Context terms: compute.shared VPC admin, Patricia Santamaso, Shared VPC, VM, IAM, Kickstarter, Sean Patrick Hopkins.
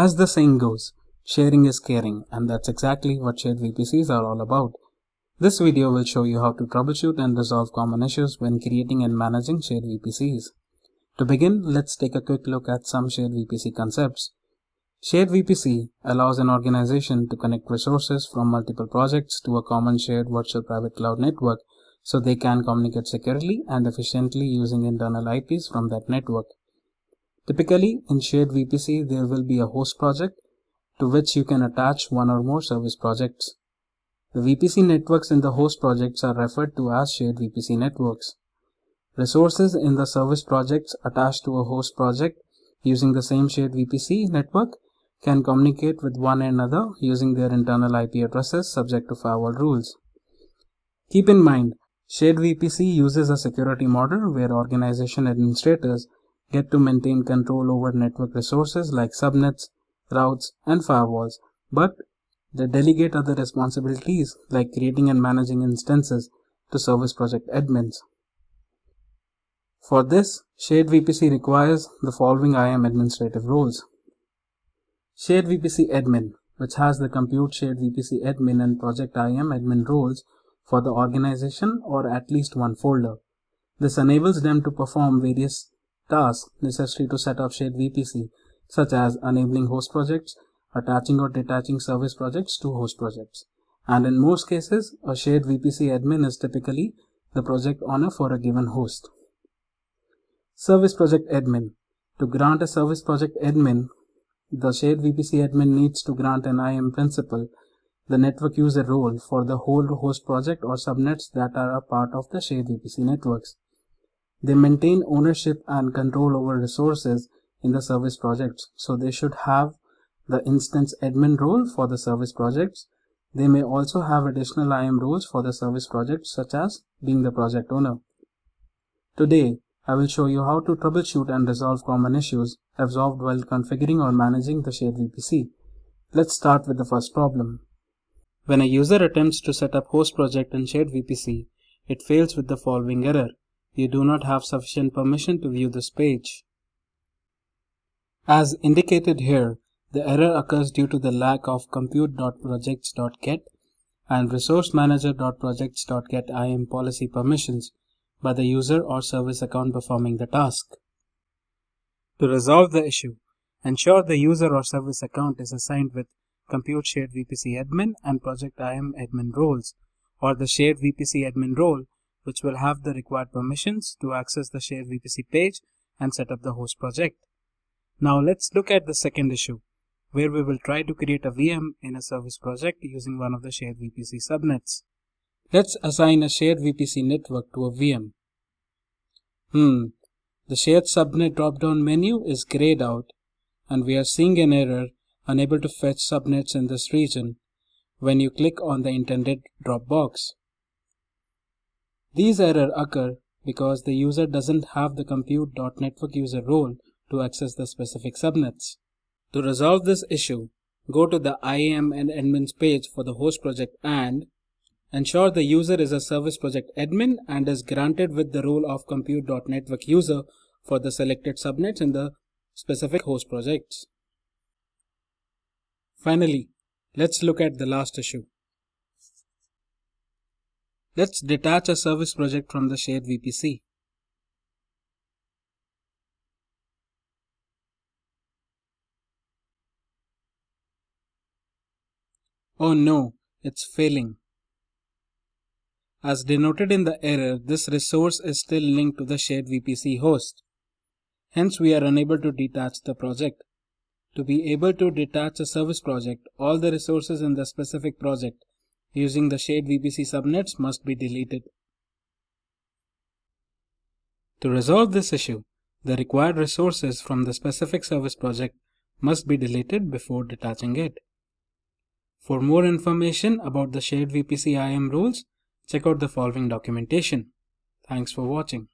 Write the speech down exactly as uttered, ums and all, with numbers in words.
As the saying goes, sharing is caring, and that's exactly what shared V P Cs are all about. This video will show you how to troubleshoot and resolve common issues when creating and managing shared V P Cs. To begin, let's take a quick look at some shared V P C concepts. Shared V P C allows an organization to connect resources from multiple projects to a common shared virtual private cloud network so they can communicate securely and efficiently using internal I Ps from that network. Typically, in shared V P C, there will be a host project to which you can attach one or more service projects. The V P C networks in the host projects are referred to as shared V P C networks. Resources in the service projects attached to a host project using the same shared V P C network can communicate with one another using their internal I P addresses subject to firewall rules. Keep in mind, shared V P C uses a security model where organization administrators get to maintain control over network resources like subnets, routes, and firewalls, but they delegate other responsibilities like creating and managing instances to service project admins. For this, shared V P C requires the following I A M administrative roles. Shared V P C admin, which has the compute shared V P C admin and project I A M admin roles for the organization or at least one folder. This enables them to perform various tasks necessary to set up shared V P C, such as enabling host projects, attaching or detaching service projects to host projects. And in most cases, a shared V P C admin is typically the project owner for a given host. Service project admin. To grant a service project admin, the shared V P C admin needs to grant an I A M principal, the network user role for the whole host project or subnets that are a part of the shared V P C networks. They maintain ownership and control over resources in the service projects, so they should have the instance admin role for the service projects. They may also have additional I A M roles for the service projects, such as being the project owner. Today, I will show you how to troubleshoot and resolve common issues observed while configuring or managing the shared V P C. Let's start with the first problem. When a user attempts to set up host project in shared V P C, it fails with the following error. You do not have sufficient permission to view this page. As indicated here, the error occurs due to the lack of compute dot projects dot get and resource manager dot projects dot get I A M policy permissions by the user or service account performing the task. To resolve the issue, ensure the user or service account is assigned with compute shared V P C admin and project I A M admin roles, or the shared V P C admin role, which will have the required permissions to access the shared V P C page and set up the host project. Now let's look at the second issue, where we will try to create a V M in a service project using one of the shared V P C subnets. Let's assign a shared V P C network to a V M. Hmm, the shared subnet drop-down menu is grayed out, and we are seeing an error, unable to fetch subnets in this region, when you click on the intended drop box. These errors occur because the user doesn't have the compute dot network user role to access the specific subnets. To resolve this issue, go to the I A M and admins page for the host project and ensure the user is a service project admin and is granted with the role of compute dot network user for the selected subnets in the specific host projects. Finally, let's look at the last issue. Let's detach a service project from the shared V P C. Oh no, it's failing. As denoted in the error, this resource is still linked to the shared V P C host. Hence, we are unable to detach the project. To be able to detach a service project, all the resources in the specific project using the shared V P C subnets must be deleted. To resolve this issue, the required resources from the specific service project must be deleted before detaching it. For more information about the shared V P C I A M rules, check out the following documentation. Thanks for watching.